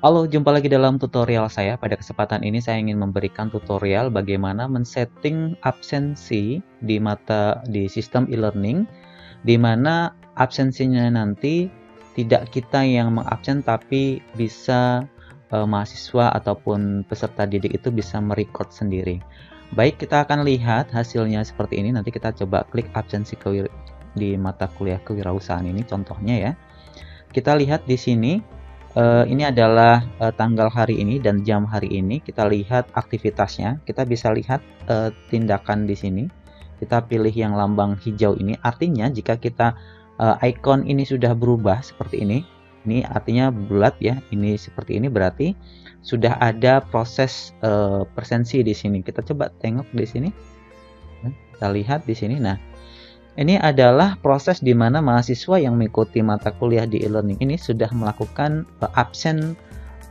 Halo, jumpa lagi dalam tutorial saya. Pada kesempatan ini saya ingin memberikan tutorial bagaimana men-setting absensi di sistem e-learning, di mana absensinya nanti tidak kita yang mengabsen, tapi bisa mahasiswa ataupun peserta didik itu bisa merecord sendiri. Baik, kita akan lihat hasilnya seperti ini. Nanti kita coba klik absensi di mata kuliah kewirausahaan ini contohnya ya. Kita lihat di sini. Ini adalah tanggal hari ini dan jam hari ini. Kita lihat aktivitasnya. Kita bisa lihat tindakan di sini. Kita pilih yang lambang hijau ini. Artinya jika kita icon ini sudah berubah seperti ini. Ini artinya bulat ya. Ini seperti ini berarti sudah ada proses absensi di sini. Kita coba tengok di sini. Kita lihat di sini. Nah, ini adalah proses di mana mahasiswa yang mengikuti mata kuliah di e-learning ini sudah melakukan absen,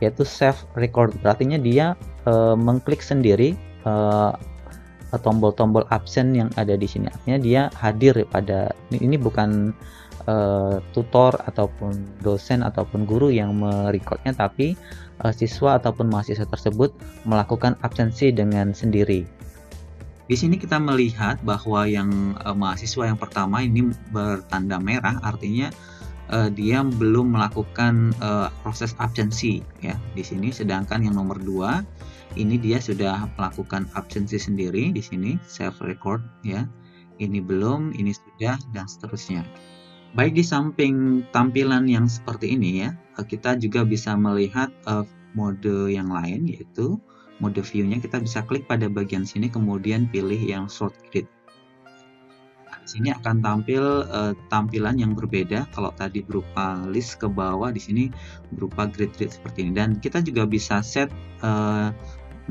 yaitu self record. Artinya dia mengklik sendiri tombol-tombol absen yang ada di sini. Artinya dia hadir pada ini, bukan tutor ataupun dosen ataupun guru yang merecordnya, tapi siswa ataupun mahasiswa tersebut melakukan absensi dengan sendiri. Di sini kita melihat bahwa yang mahasiswa yang pertama ini bertanda merah, artinya dia belum melakukan proses absensi ya di sini, sedangkan yang nomor 2 ini dia sudah melakukan absensi sendiri di sini, self record ya. Ini belum, ini sudah, dan seterusnya. Baik, di samping tampilan yang seperti ini ya, kita juga bisa melihat mode yang lain, yaitu mode view-nya. Kita bisa klik pada bagian sini, kemudian pilih yang short grid. Nah, di sini akan tampil tampilan yang berbeda. Kalau tadi berupa list ke bawah, di sini berupa grid-grid seperti ini. Dan kita juga bisa set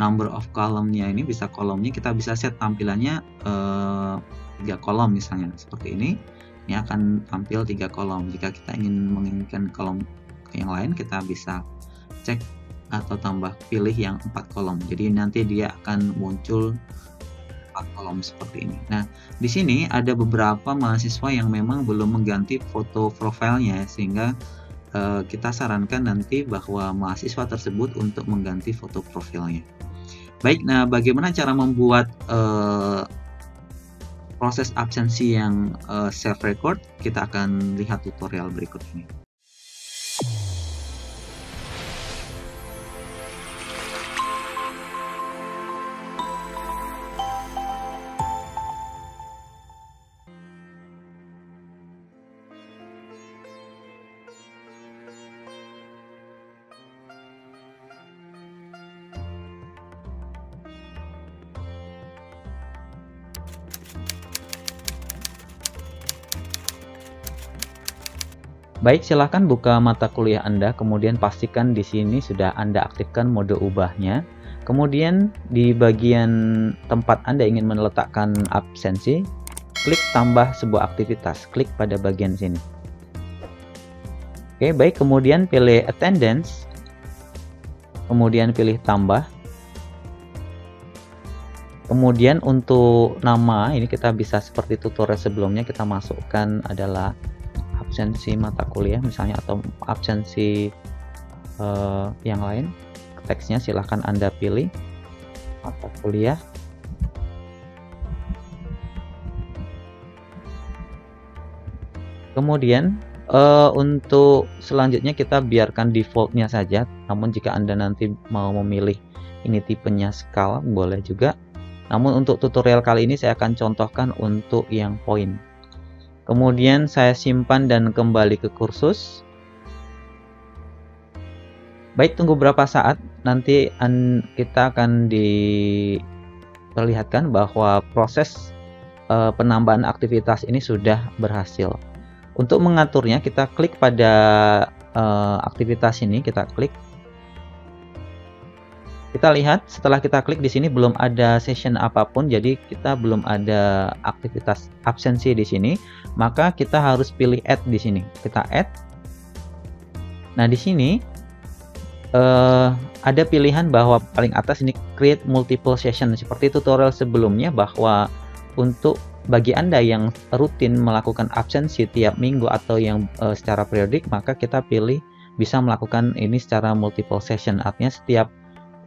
number of column-nya ini, bisa kolomnya. Kita bisa set tampilannya 3 kolom misalnya seperti ini. Ini akan tampil 3 kolom. Jika kita ingin menginginkan kolom yang lain, kita bisa cek atau tambah pilih yang 4 kolom. Jadi nanti dia akan muncul 4 kolom seperti ini. Nah, di sini ada beberapa mahasiswa yang memang belum mengganti foto profilnya, sehingga kita sarankan nanti bahwa mahasiswa tersebut untuk mengganti foto profilnya. Baik, nah bagaimana cara membuat proses absensi yang self record? Kita akan lihat tutorial berikut ini. Baik, silahkan buka mata kuliah Anda, kemudian pastikan di sini sudah Anda aktifkan mode ubahnya. Kemudian di bagian tempat Anda ingin meletakkan absensi, klik tambah sebuah aktivitas, klik pada bagian sini. Oke, baik, kemudian pilih attendance, kemudian pilih tambah. Kemudian untuk nama, ini kita bisa seperti tutorial sebelumnya, kita masukkan adalah absensi mata kuliah misalnya, atau absensi yang lain. Teksnya silahkan Anda pilih mata kuliah. Kemudian untuk selanjutnya kita biarkan defaultnya saja, namun jika Anda nanti mau memilih ini tipenya skala boleh juga, namun untuk tutorial kali ini saya akan contohkan untuk yang poin. Kemudian saya simpan dan kembali ke kursus. Baik, tunggu berapa saat. Nanti kita akan diperlihatkan bahwa proses penambahan aktivitas ini sudah berhasil. Untuk mengaturnya, kita klik pada aktivitas ini. Kita klik. Kita lihat setelah kita klik di sini belum ada session apapun, jadi kita belum ada aktivitas absensi di sini, maka kita harus pilih add di sini. Kita add. Nah, di sini ada pilihan bahwa paling atas ini create multiple session, seperti tutorial sebelumnya, bahwa untuk bagi Anda yang rutin melakukan absensi tiap minggu atau yang secara periodik, maka kita pilih bisa melakukan ini secara multiple session, artinya setiap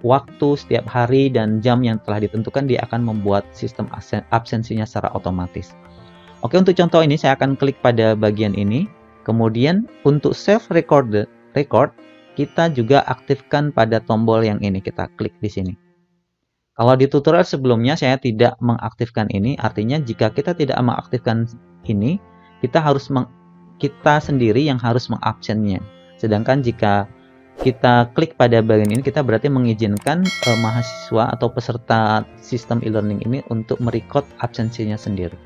waktu, setiap hari dan jam yang telah ditentukan dia akan membuat sistem absensinya secara otomatis. Oke, untuk contoh ini saya akan klik pada bagian ini, kemudian untuk save record kita juga aktifkan pada tombol yang ini, kita klik di sini. Kalau di tutorial sebelumnya saya tidak mengaktifkan ini, artinya jika kita tidak mengaktifkan ini, kita sendiri yang harus mengabsennya. Sedangkan jika kita klik pada bagian ini, kita berarti mengizinkan mahasiswa atau peserta sistem e-learning ini untuk merecord absensinya sendiri.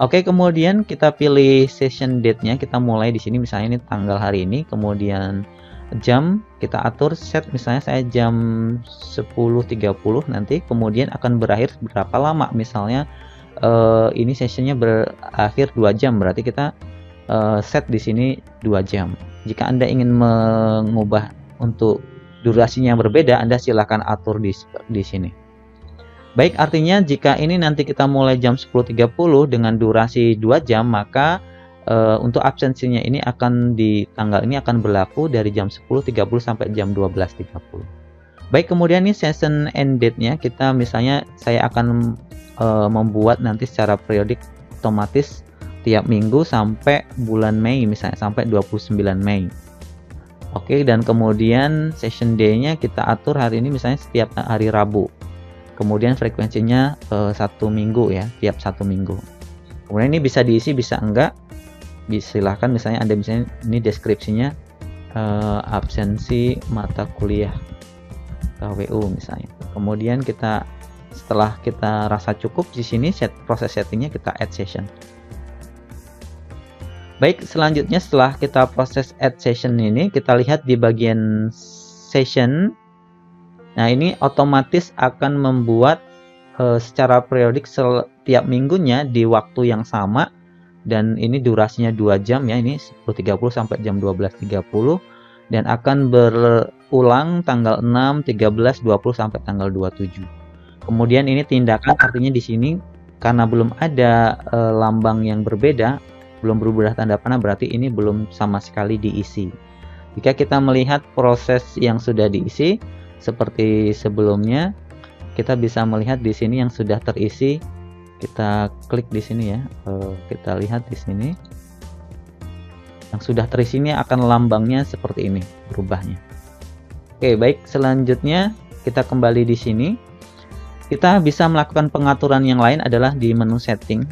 Oke, kemudian kita pilih session date-nya, kita mulai di sini, misalnya ini tanggal hari ini, kemudian jam kita atur set, misalnya saya jam 10.30 nanti, kemudian akan berakhir berapa lama, misalnya ini sessionnya berakhir 2 jam, berarti kita set di sini 2 jam. Jika Anda ingin mengubah untuk durasinya yang berbeda, Anda silahkan atur di sini. Baik, artinya jika ini nanti kita mulai jam 10.30 dengan durasi 2 jam, maka untuk absensinya ini akan di tanggal ini akan berlaku dari jam 10.30 sampai jam 12.30. Baik, kemudian ini session end date-nya kita, misalnya saya akan membuat nanti secara periodik otomatis tiap minggu sampai bulan Mei, misalnya sampai 29 Mei. Oke, dan kemudian session day-nya kita atur hari ini misalnya setiap hari Rabu. Kemudian frekuensinya 1 minggu ya, tiap 1 minggu. Kemudian ini bisa diisi bisa enggak. Silahkan, misalnya Anda misalnya ini deskripsinya absensi mata kuliah KWU misalnya. Kemudian kita setelah kita rasa cukup di sini proses settingnya kita add session. Baik, selanjutnya setelah kita proses add session ini, kita lihat di bagian session. Nah, ini otomatis akan membuat secara periodik setiap minggunya di waktu yang sama. Dan ini durasinya 2 jam ya, ini 10.30 sampai jam 12.30 dan akan berulang tanggal 6, 13, 20 sampai tanggal 27. Kemudian ini tindakan, artinya di sini karena belum ada lambang yang berbeda, belum berubah tanda panah, berarti ini belum sama sekali diisi. Jika kita melihat proses yang sudah diisi seperti sebelumnya, kita bisa melihat di sini yang sudah terisi. Kita klik di sini ya, kita lihat di sini yang sudah terisi ini akan lambangnya seperti ini berubahnya. Oke, baik, selanjutnya kita kembali di sini. Kita bisa melakukan pengaturan yang lain adalah di menu setting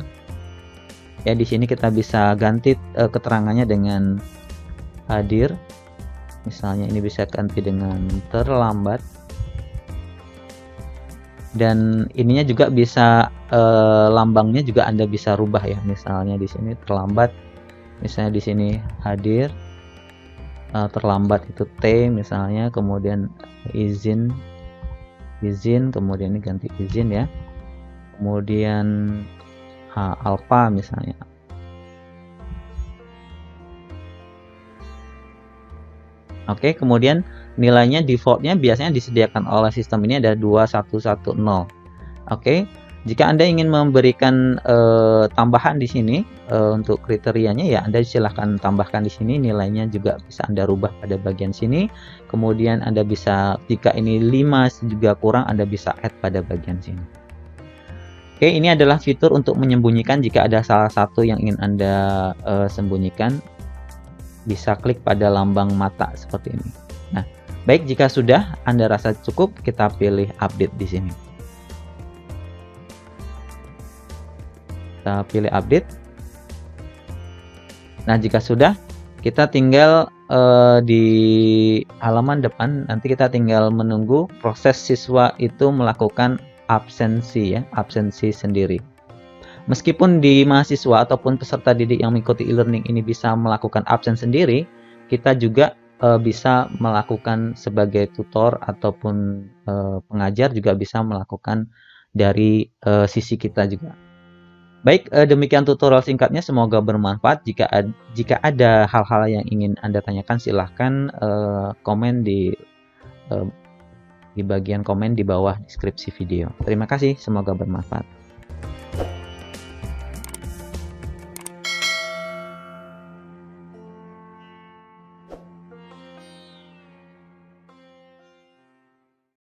ya. Di sini kita bisa ganti keterangannya dengan hadir, misalnya ini bisa ganti dengan terlambat. Dan ininya juga bisa lambangnya juga Anda bisa rubah ya, misalnya di sini terlambat, misalnya di sini hadir, terlambat itu T misalnya, kemudian izin, kemudian ini ganti izin ya, kemudian alpha misalnya. Oke, kemudian nilainya defaultnya biasanya disediakan oleh sistem ini ada 2110. Oke, jika Anda ingin memberikan tambahan di sini untuk kriterianya ya, Anda silahkan tambahkan di sini, nilainya juga bisa Anda rubah pada bagian sini. Kemudian Anda bisa, jika ini 5 juga kurang, Anda bisa add pada bagian sini. Oke, ini adalah fitur untuk menyembunyikan jika ada salah satu yang ingin Anda sembunyikan. Bisa klik pada lambang mata seperti ini. Nah, baik, jika sudah Anda rasa cukup, kita pilih update di sini. Kita pilih update. Nah, jika sudah, kita tinggal di halaman depan. Nanti kita tinggal menunggu proses siswa itu melakukan absensi ya, absensi sendiri. Meskipun di mahasiswa ataupun peserta didik yang mengikuti e-learning ini bisa melakukan absen sendiri, kita juga bisa melakukan sebagai tutor ataupun pengajar juga bisa melakukan dari sisi kita juga. Baik, demikian tutorial singkatnya, semoga bermanfaat. Jika ada hal-hal yang ingin Anda tanyakan, silahkan komen di bagian komen di bawah deskripsi video. Terima kasih, semoga bermanfaat.